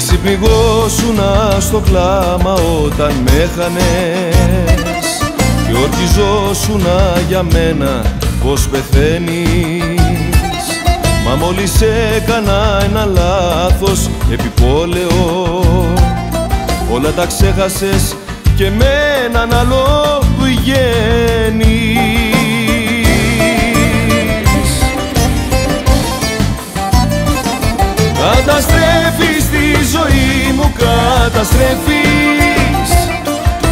Εσύ πηγώσουνα στο κλάμα όταν με χάνες και ορκιζόσουνα για μένα πως πεθαίνεις. Μα μόλις έκανα ένα λάθος επιπόλαιο, όλα τα ξέχασες και με έναν άλλο που γέννη. Καταστρέφεις τη ζωή μου, καταστρέφεις.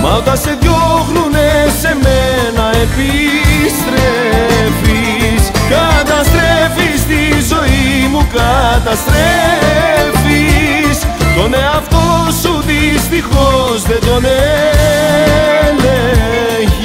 Μα όταν σε διώχνουνε σε μένα επιστρέφεις. Καταστρέφεις τη ζωή μου, καταστρέφεις. Τον εαυτό σου δυστυχώς δεν τον έλεγχεις.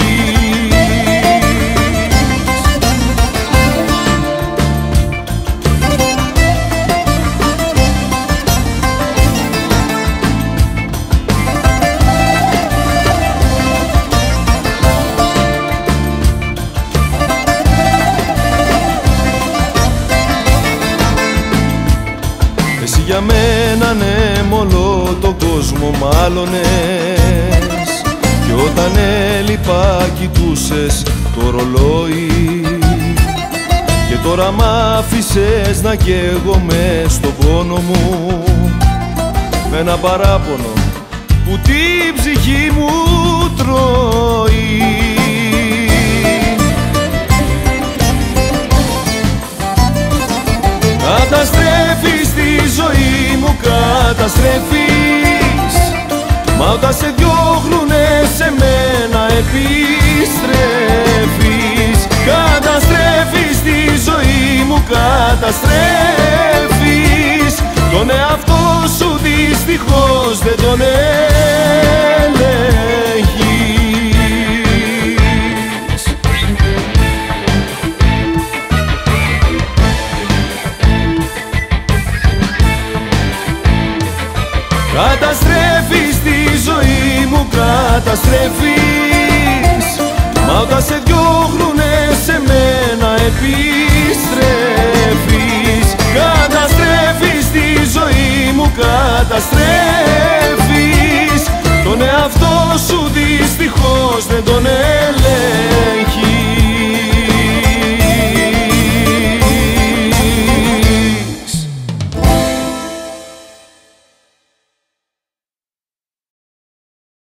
Για μένα ναι, μ' όλο τον κόσμο μάλωνες και όταν έλειπα κοιτούσες το ρολόι και τώρα μ' άφησες να καίγομαι στο πόνο μου με ένα παράπονο που την ψυχή μου τρώει. Καταστρέφεις τη ζωή μου, καταστρέφεις. Μα όταν σε διώχνουνε σε μένα επιστρέφεις. Καταστρέφεις τη ζωή μου, καταστρέφεις. Τον εαυτό σου δυστυχώς δεν τον έλεγχεις. Καταστρέφεις τη ζωή μου, καταστρέφεις. Μα όταν σε διώχνουνε σε μένα επιστρέφεις.